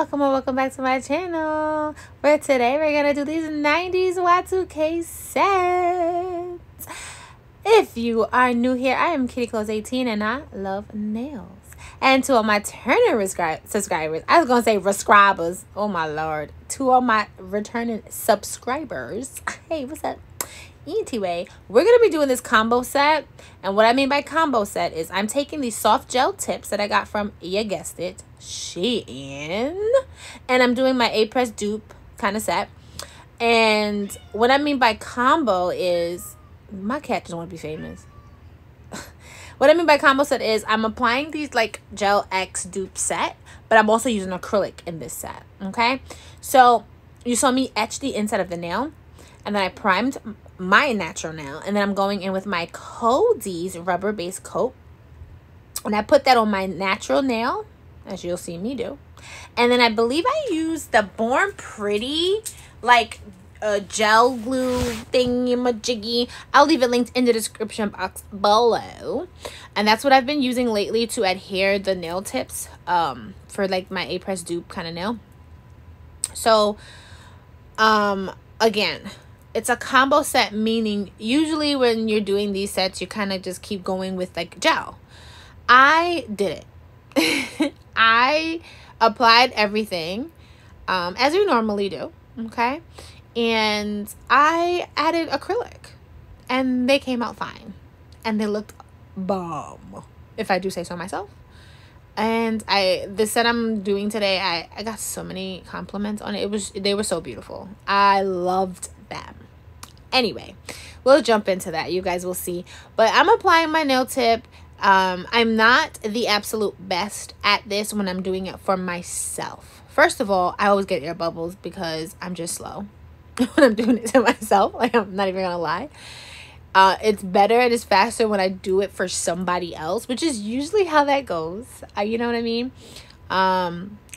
welcome and welcome back to my channel, where today we're gonna do these 90s Y2K sets. If you are new here, I am KittyClaws18 and I love nails. And two of my returning subscribers, I was gonna say rescribers, oh my lord, two of my returning subscribers, hey, what's up? Anyway, we're gonna be doing this combo set, and what I mean by combo set is I'm taking these soft gel tips that I got from, you guessed it, She In, and I'm doing my A Press Dupe kind of set. And what I mean by combo is, my cat doesn't want to be famous. What I mean by combo set is I'm applying these like Gel X dupe set, but I'm also using acrylic in this set. Okay, so you saw me etch the inside of the nail, and then I primed my natural nail, and then I'm going in with my Cody's rubber base coat, and I put that on my natural nail, as you'll see me do. And then I believe I used the Born Pretty like a gel glue thingy-majiggy. I'll leave it linked in the description box below, and that's what I've been using lately to adhere the nail tips for like my A Press Dupe kind of nail. So again, it's a combo set, meaning usually when you're doing these sets, you kind of just keep going with like gel. I did it. I applied everything as we normally do, okay? And I added acrylic, and they came out fine, and they looked bomb, if I do say so myself. And the set I'm doing today, I got so many compliments on it. They were so beautiful. I loved them. Anyway, we'll jump into that. You guys will see. But I'm applying my nail tip. I'm not the absolute best at this when I'm doing it for myself. First of all, I always get air bubbles because I'm just slow when I'm doing it to myself. Like, I'm not even gonna lie. It's better and it's faster when I do it for somebody else, which is usually how that goes. You know what I mean?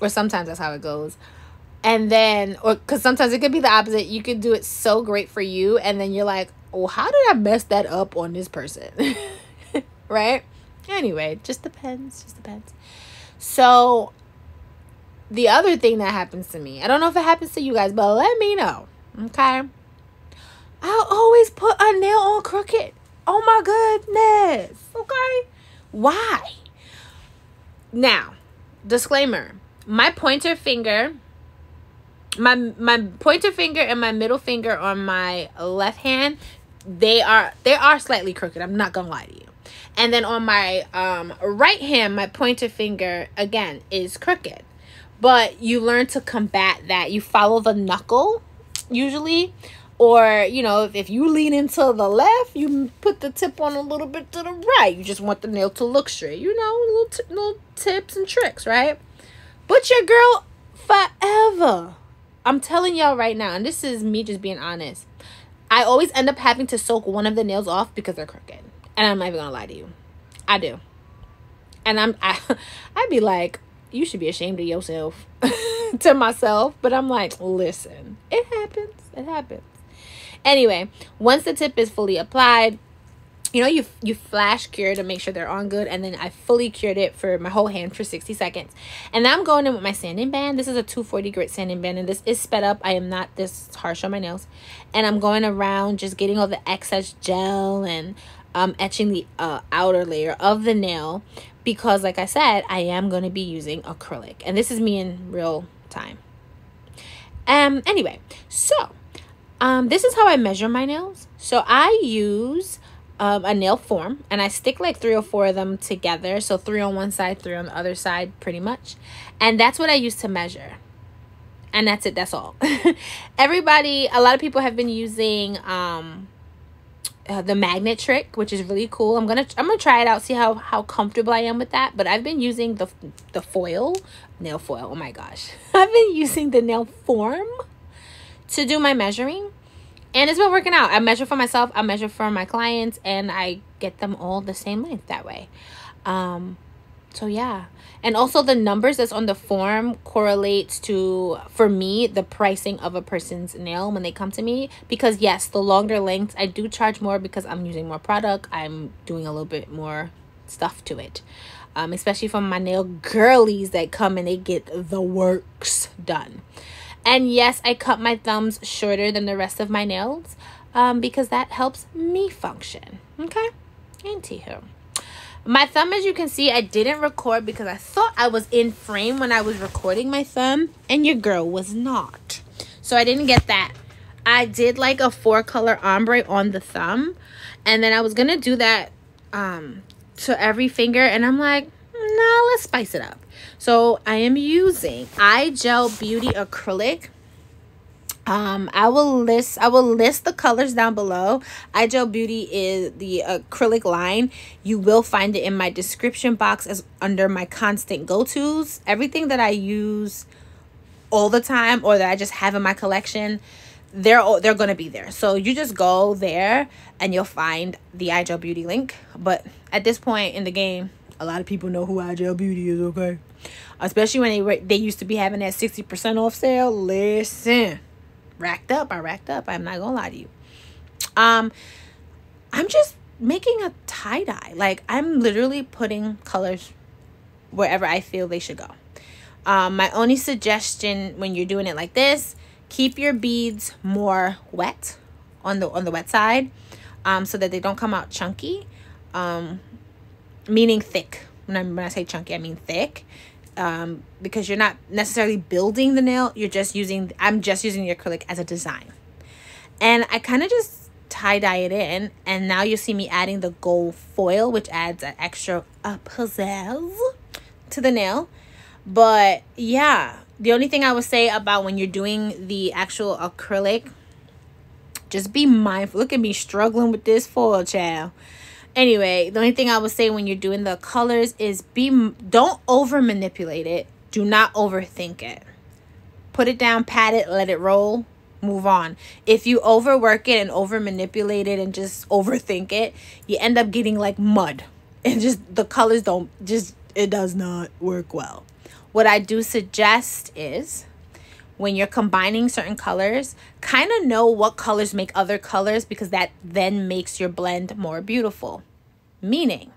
Or sometimes that's how it goes. And then, or because sometimes it could be the opposite. You could do it so great for you, and then you're like, oh, how did I mess that up on this person? Right? Anyway, just depends. Just depends. So, the other thing that happens to me, I don't know if it happens to you guys, but let me know. Okay? I'll always put a nail on crooked. Oh my goodness. Okay? Why? Now, disclaimer. My pointer finger and my middle finger on my left hand, they are slightly crooked. I'm not gonna lie to you. And then on my right hand, my pointer finger again is crooked. But you learn to combat that. You follow the knuckle usually. Or, you know, if you lean into the left, you put the tip on a little bit to the right. You just want the nail to look straight. You know, little tips and tricks, right? But your girl forever, I'm telling y'all right now, and this is me just being honest, I always end up having to soak one of the nails off because they're crooked. And I'm not even gonna lie to you. I do. And I'd be like, you should be ashamed of yourself, to myself. But I'm like, listen, it happens. It happens. Anyway, once the tip is fully applied, you know, you flash cure to make sure they're on good. And then I fully cured it for my whole hand for 60 seconds. And now I'm going in with my sanding band. This is a 240 grit sanding band, and this is sped up. I am not this harsh on my nails. And I'm going around just getting all the excess gel and etching the outer layer of the nail. Because, like I said, I am going to be using acrylic. And this is me in real time. Anyway, so... this is how I measure my nails. So I use a nail form, and I stick like 3 or 4 of them together. So 3 on one side, 3 on the other side, pretty much. And that's what I use to measure. And that's it. That's all. A lot of people have been using the magnet trick, which is really cool. I'm gonna try it out, see how comfortable I am with that. But I've been using the foil, nail foil. Oh my gosh, I've been using the nail form to do my measuring, and it's been working out. I measure for myself, I measure for my clients, and I get them all the same length that way. So yeah. And also the numbers that's on the form correlates to, for me, the pricing of a person's nail when they come to me. Because yes, the longer lengths, I do charge more because I'm using more product. I'm doing a little bit more stuff to it. especially from my nail girlies that come and they get the works done. And yes, I cut my thumbs shorter than the rest of my nails because that helps me function. Okay? Anywho. My thumb, as you can see, I didn't record because I thought I was in frame when I was recording my thumb, and your girl was not. So I didn't get that. I did like a 4-color ombre on the thumb, and then I was going to do that to every finger, and I'm like, no, let's spice it up. So I am using iGel Beauty acrylic. I will list the colors down below. iGel Beauty is the acrylic line. You will find it in my description box as under my constant go-tos. Everything that I use all the time or that I just have in my collection, they're going to be there. So you just go there and you'll find the iGel Beauty link. But at this point in the game, a lot of people know who iGel Beauty is, okay? Especially when they used to be having that 60% off sale. Listen. I racked up. I'm not gonna lie to you. I'm just making a tie-dye. Like, I'm literally putting colors wherever I feel they should go. My only suggestion when you're doing it like this, keep your beads more wet on the wet side, so that they don't come out chunky, meaning thick. When I say chunky, I mean thick. Because you're not necessarily building the nail, you're just using, I'm just using the acrylic as a design. And I kind of just tie-dye it in, and now you see me adding the gold foil, which adds an extra pizzazz to the nail. But yeah, the only thing I would say about when you're doing the actual acrylic, just be mindful. Look at me struggling with this foil, child. Anyway, the only thing I would say when you're doing the colors is don't over manipulate it. Do not overthink it. Put it down, pat it, let it roll, move on. If you overwork it and over manipulate it and just overthink it, you end up getting like mud. And just the colors it does not work well. What I do suggest is when you're combining certain colors, kind of know what colors make other colors, because that then makes your blend more beautiful. Meaning,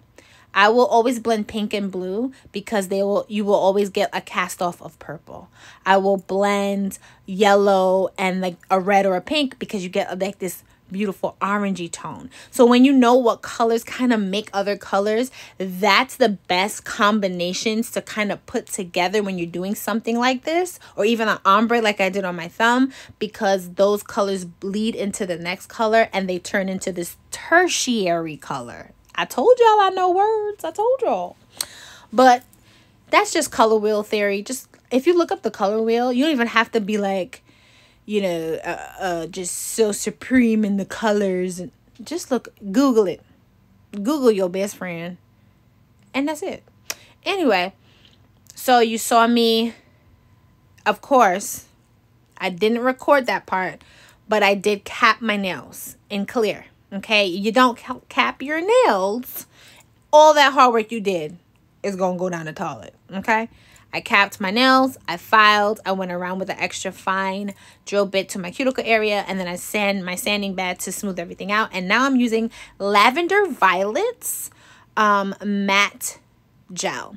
I will always blend pink and blue because you will always get a cast off of purple. I will blend yellow and like a red or a pink because you get like this beautiful orangey tone. So when you know what colors kind of make other colors, that's the best combinations to kind of put together when you're doing something like this, or even an ombre like I did on my thumb, because those colors bleed into the next color and they turn into this tertiary color. I told y'all I know words. I told y'all. But that's just color wheel theory. Just if you look up the color wheel, you don't even have to be like, you know, just so supreme in the colors. Just look, Google it. Google your best friend. And that's it. Anyway, so you saw me, of course, I didn't record that part, but I did cap my nails in clear, okay? You don't cap your nails, all that hard work you did is going to go down the toilet, okay? I capped my nails, I filed, I went around with an extra fine drill bit to my cuticle area, and then I sand my sanding bed to smooth everything out. And now I'm using Lavender Violets matte gel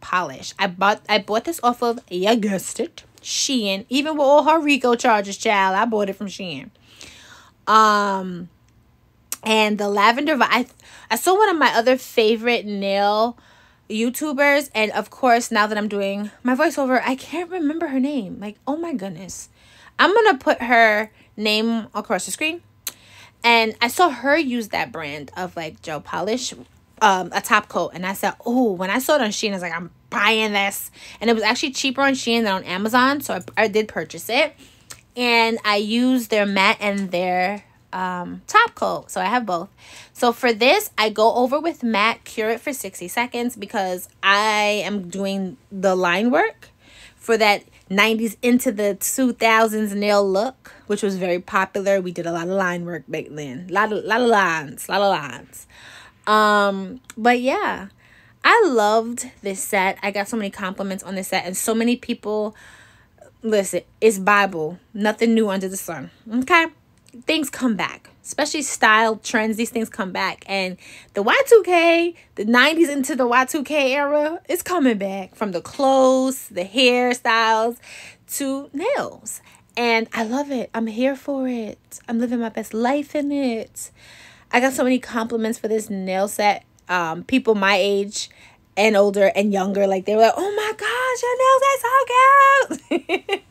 polish. I bought this off of, you guessed it, She In. Even with all her Rico charges, child, I bought it from She In. And the lavender, I saw one of my other favorite nail YouTubers, and of course now that I'm doing my voiceover, I can't remember her name. Like, oh my goodness, I'm gonna put her name across the screen. And I saw her use that brand of like gel polish, a top coat, and I said, oh, when I saw it on Shein, I was like, I'm buying this. And it was actually cheaper on Shein than on Amazon, so I did purchase it. And I used their matte and their top coat, so I have both. So for this, I go over with matte, cure it for 60 seconds because I am doing the line work for that 90s into the 2000s nail look, which was very popular. We did a lot of line work back then, a lot of lines. But yeah, I loved this set. I got so many compliments on this set, and so many people, listen, it's Bible, nothing new under the sun, okay? Things come back. especially style trends, these things come back. And the Y2K, the 90s into the Y2K era, it's coming back, from the clothes, the hairstyles, to nails. And I love it. I'm here for it. I'm living my best life in it. I got so many compliments for this nail set. People my age and older and younger, like, they were like, oh my gosh, your nails are so good.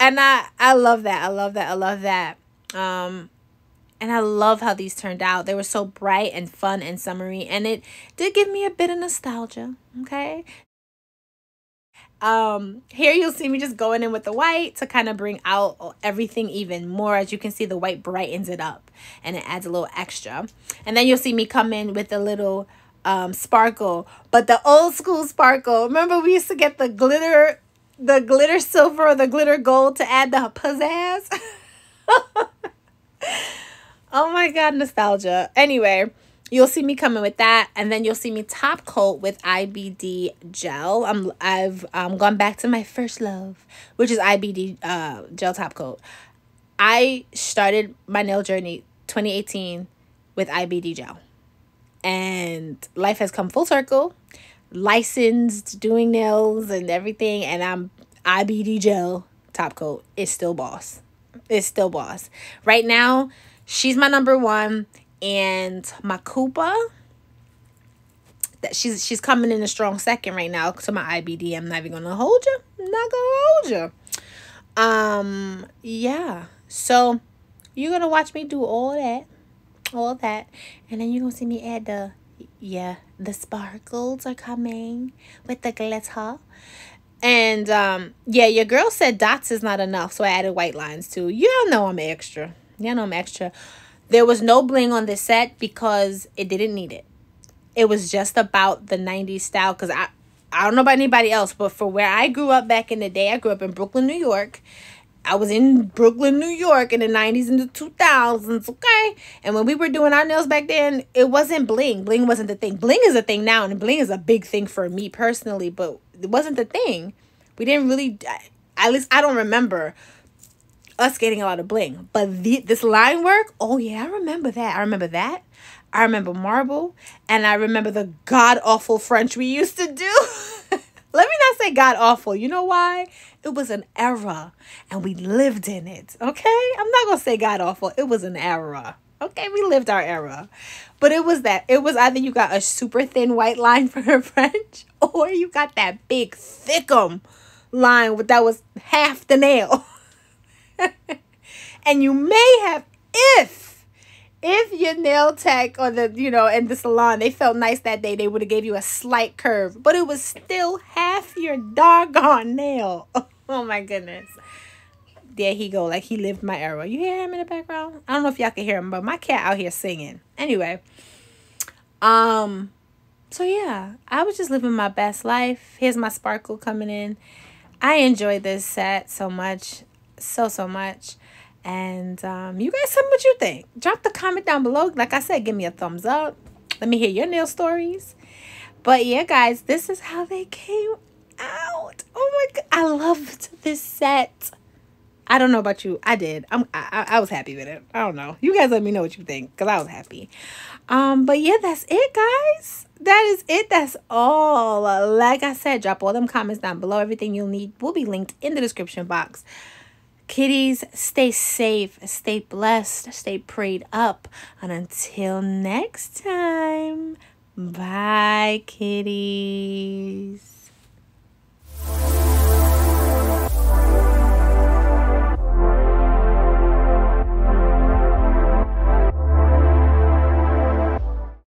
And I love that. I love that. I love that. And I love how these turned out. They were so bright and fun and summery, and it did give me a bit of nostalgia. Okay. Here you'll see me just going in with the white to kind of bring out everything even more. As you can see, the white brightens it up and it adds a little extra. And then you'll see me come in with a little sparkle, but the old school sparkle. Remember, we used to get the glitter silver or the glitter gold to add the pizzazz. Oh my god, nostalgia. Anyway, you'll see me coming with that, and then you'll see me top coat with IBD gel. I've gone back to my first love, which is IBD gel top coat. I started my nail journey 2018 with IBD gel, and life has come full circle. Licensed, doing nails and everything, and I'm IBD gel top coat is still boss. It's still boss. Right now, she's my number one. And my Koopa, that she's coming in a strong second right now to my IBD. I'm not even gonna hold you. I'm not gonna hold you. Yeah. So you're gonna watch me do all that, and then you're gonna see me add the the sparkles are coming with the glitter. And yeah, your girl said dots is not enough, so I added white lines too. Y'all know I'm extra. Y'all know I'm extra. There was no bling on this set because it didn't need it. It was just about the 90s style, because I don't know about anybody else, but for where I grew up back in the day, I grew up in Brooklyn, New York. I was in Brooklyn, New York in the 90s and the 2000s, okay? And when we were doing our nails back then, it wasn't bling. Bling wasn't the thing. Bling is a thing now, and bling is a big thing for me personally, but it wasn't the thing. We didn't really, at least I don't remember us getting a lot of bling. But this line work, oh yeah, I remember that. I remember that. I remember marble, and I remember the god-awful French we used to do. Let me not say god-awful. You know why? It was an era, and we lived in it, okay? I'm not going to say god-awful. It was an era, okay? We lived our era. But it was that. It was either you got a super thin white line for her French, or you got that big, thickum line that was half the nail. And you may have, if your nail tech or the, you know, in the salon, they felt nice that day, they would have gave you a slight curve, but it was still half your doggone nail. Oh my goodness. There he go. Like, he lived my era. You hear him in the background? I don't know if y'all can hear him, but my cat out here singing. Anyway. So yeah, I was just living my best life. Here's my sparkle coming in. I enjoyed this set so much. So much. And you guys, tell me what you think. Drop the comment down below. Like I said, give me a thumbs up. Let me hear your nail stories. But yeah, guys, this is how they came out. Oh my god, I loved this set. I don't know about you. I did. I was happy with it. I don't know. You guys let me know what you think, because I was happy. But yeah, that's it, guys. That is it. That's all. Like I said, drop all them comments down below. Everything you'll need will be linked in the description box. Kitties, stay safe, stay blessed, stay prayed up, and until next time, bye, kitties.